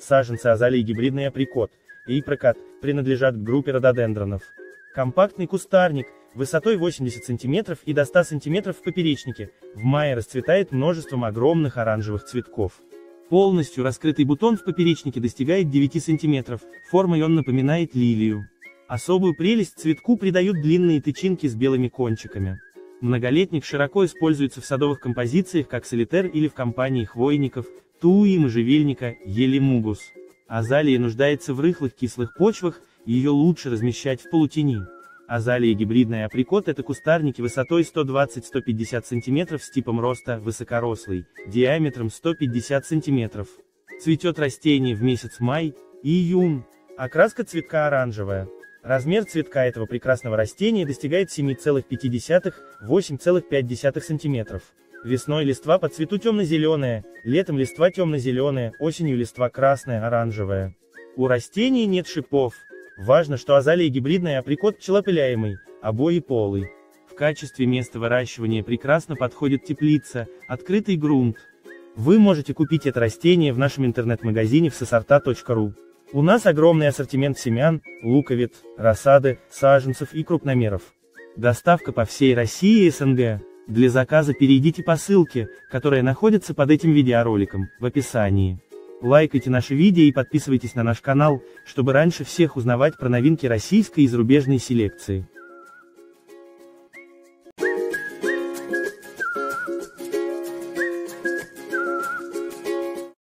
Саженцы азалий гибридный априкот и априкот принадлежат к группе рододендронов. Компактный кустарник, высотой 80 см и до 100 см в поперечнике, в мае расцветает множеством огромных оранжевых цветков. Полностью раскрытый бутон в поперечнике достигает 9 см, формой он напоминает лилию. Особую прелесть цветку придают длинные тычинки с белыми кончиками. Многолетник широко используется в садовых композициях как солитер или в компании хвойников, туи и можжевельника, ели мугус. Азалия нуждается в рыхлых кислых почвах, ее лучше размещать в полутени. Азалия гибридная априкот — это кустарники высотой 120-150 см с типом роста высокорослый, диаметром 150 см. Цветет растение в месяц май и июнь. Окраска цветка оранжевая. Размер цветка этого прекрасного растения достигает 7,5-8,5 см. Весной листва по цвету темно-зеленая, летом листва темно-зеленая, осенью листва красная, оранжевая. У растений нет шипов. Важно, что азалия гибридная априкот пчелопыляемый, обоеполый. В качестве места выращивания прекрасно подходит теплица, открытый грунт. Вы можете купить это растение в нашем интернет-магазине vsesorta.ru. У нас огромный ассортимент семян, луковиц, рассады, саженцев и крупномеров. Доставка по всей России и СНГ. Для заказа перейдите по ссылке, которая находится под этим видеороликом, в описании. Лайкайте наши видео и подписывайтесь на наш канал, чтобы раньше всех узнавать про новинки российской и зарубежной селекции.